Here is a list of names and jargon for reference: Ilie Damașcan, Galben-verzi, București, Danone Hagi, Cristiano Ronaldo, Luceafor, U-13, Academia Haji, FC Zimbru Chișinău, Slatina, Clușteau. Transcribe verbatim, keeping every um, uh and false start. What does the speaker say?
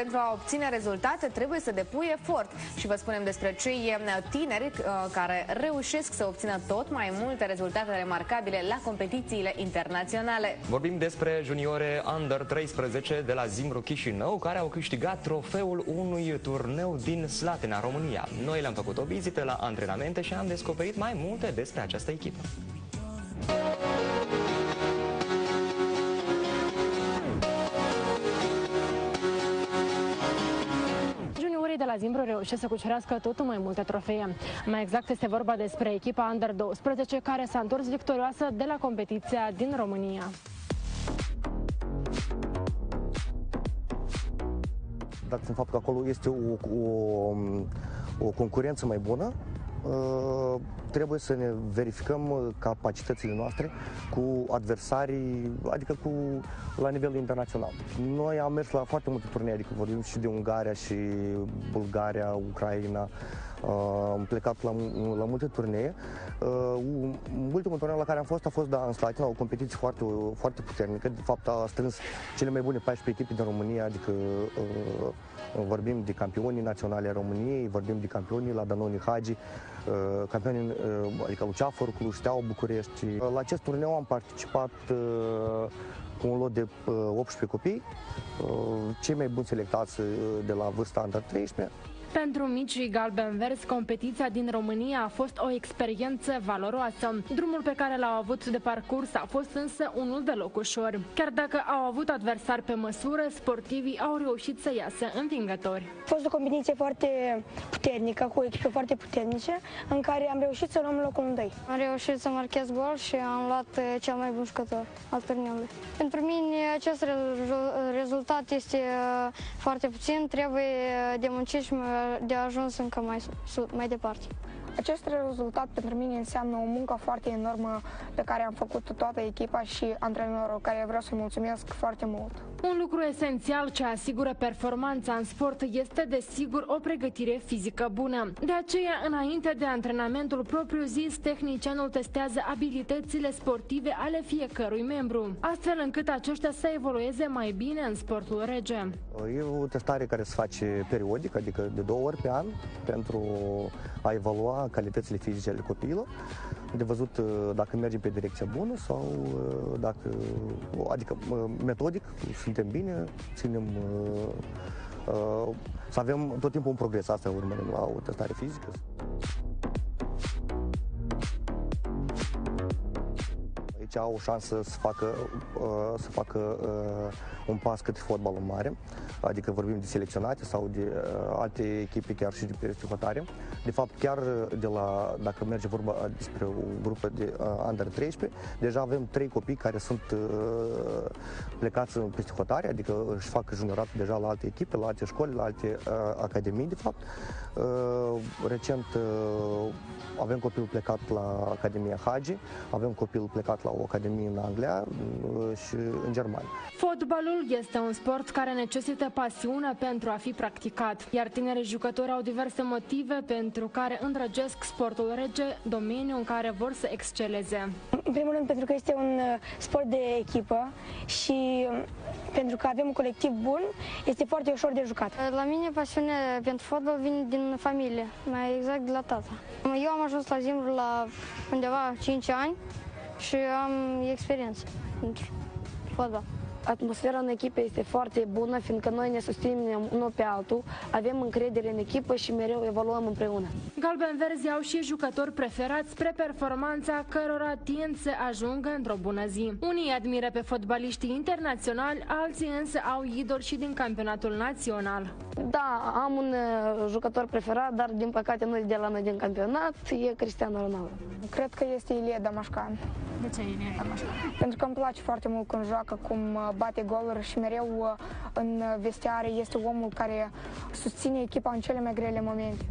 pentru a obține rezultate trebuie să depui efort. Și vă spunem despre cei tineri care reușesc să obțină tot mai multe rezultate remarcabile la competițiile internaționale. Vorbim despre juniore under treisprezece de la Zimbru Chișinău, care au câștigat trofeul unui turneu din Slatina, România. Noi le-am făcut o vizită la antrenamente și am descoperit mai multe despre această echipă. De la Zimbru reușesc să cucerească totul mai multe trofee. Mai exact este vorba despre echipa under douăsprezece care s-a întors victorioasă de la competiția din România. Dar în fapt că acolo este o, o, o concurență mai bună, trebuie să ne verificăm capacitățile noastre cu adversarii, adică cu, la nivel internațional. Noi am mers la foarte multe turnee, adică vorbim și de Ungaria și Bulgaria, Ucraina, am plecat la, la multe turnee. Ultimul turneu la care am fost a fost da, în Slatina, o competiție foarte, foarte puternică. De fapt a strâns cele mai bune paisprezece echipe din România, adică vorbim de campionii naționale a României, vorbim de campionii la Danone Hagi, campionii, adică Luceafor, Clușteau, București. La acest turneu am participat cu un lot de optsprezece copii, cei mai buni selectați de la vârsta under treisprezece. Pentru micii galben-verzi, competiția din România a fost o experiență valoroasă. Drumul pe care l-au avut de parcurs a fost însă unul deloc ușor. Chiar dacă au avut adversari pe măsură, sportivii au reușit să iasă învingători. A fost o competiție foarte puternică, cu echipe foarte puternice, în care am reușit să luăm locul întâi. Am reușit să marchez gol și am luat cel mai bun jucător al turneului. Pentru mine acest rezultat este foarte puțin, trebuie de muncit și de a ajuns încă mai, mai departe. Acest rezultat pentru mine înseamnă o muncă foarte enormă pe care am făcut-o toată echipa și antrenorul, care vreau să-i mulțumesc foarte mult. Un lucru esențial ce asigură performanța în sport este, desigur, o pregătire fizică bună. De aceea, înainte de antrenamentul propriu-zis, tehnicianul testează abilitățile sportive ale fiecărui membru, astfel încât aceștia să evolueze mai bine în sportul rege. E o testare care se face periodic, adică de două ori pe an, pentru a evalua calitățile fizice ale copiilor, de văzut dacă mergem pe direcția bună sau dacă, adică metodic, suntem bine, ținem, să avem tot timpul un progres, asta urmărim la o testare fizică. Aici au o șansă să facă, să facă un pas către fotbalul mare, adică vorbim de selecționate sau de alte echipe chiar și de peste hotare. De fapt, chiar de la, dacă merge vorba despre o grupă de under treisprezece, deja avem trei copii care sunt plecați peste hotare, adică își fac juniorat deja la alte echipe, la alte școli, la alte academii, de fapt. Recent avem copil plecat la Academia Haji, avem copil plecat la o academie în Anglia și în Germania. Fotbalul este un sport care necesită pasiune pentru a fi practicat, iar tinerii jucători au diverse motive pentru care îndrăgesc sportul rege, domeniul în care vor să exceleze. În primul rând pentru că este un sport de echipă și pentru că avem un colectiv bun, este foarte ușor de jucat. La mine pasiunea pentru fotbal vine din familie, mai exact de la tata. Eu am ajuns la Zimbru la undeva cinci ani și am experiență pentru fotbal. Atmosfera în echipă este foarte bună, fiindcă noi ne susținem unul pe altul, avem încredere în echipă și mereu evoluăm împreună. Galben-verzii au și jucători preferați spre performanța cărora tind să ajungă într-o bună zi. Unii admiră pe fotbaliștii internaționali, alții însă au idoli și din campionatul național. Da, am un jucător preferat, dar din păcate nu e de la noi din campionat, e Cristiano Ronaldo. Cred că este Ilie Damașcan. De ce Ilie Damașcan? Pentru că îmi place foarte mult când joacă, cum bate goluri și mereu în vestiare este omul care susține echipa în cele mai grele momente.